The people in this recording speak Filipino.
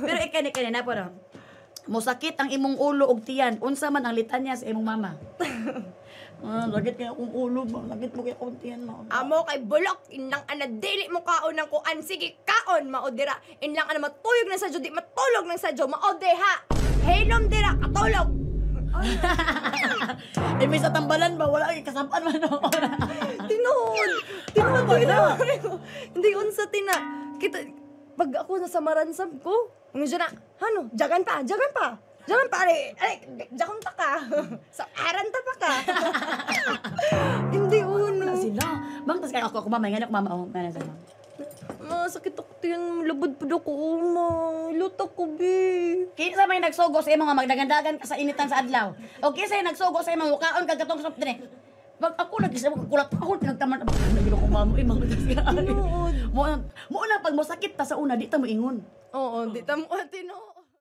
Pero ikani-kani na po no. Mosakit ang imong ulo og tiyan. Unsa man ang litanya sa imong mama? Lagit kay akong ulo ba? Lagit mo kay akong tiyan mo. Amo kay bulok. Inlang ana dili mo kaon ng kuan. Sige kaon mao dira. Inlang ana matuyog na sadyo. Di matulog ng sadyo. Mao deha. Helom dira. Katulog. Eh may sa tambalan ba? Wala kay kasapan man ako. Tinuod. Tinuod ko ito. Hindi unsa tina. Kita... Pag ako nasa maransab ko, ang dyan na, ano, jagan pa, jagan pa. Jagan pa, aray, jagan pa ka. Sa aranta pa ka. Hindi, uno. Sila, bang, tas kaya ako, mamay, ngayon ako, mama, oh, ngayon ako, mama. Masakit ako tiyan, labod po na ko, ma. Luto ko, be. Kinsa may nagsogo sa imong, magdagandagan ka sa initan sa adlaw. O kinsa yung nagsogo sa imong, hukaon ka gatong sop din eh. Pag ako nag-isa, kulat ako, tinagtaman ako. Nagino ko, mama, imang nagkasiyari. Mo na pag masakit ta sa una, di ta mo ingon. Oo, di ta mo atin, oo.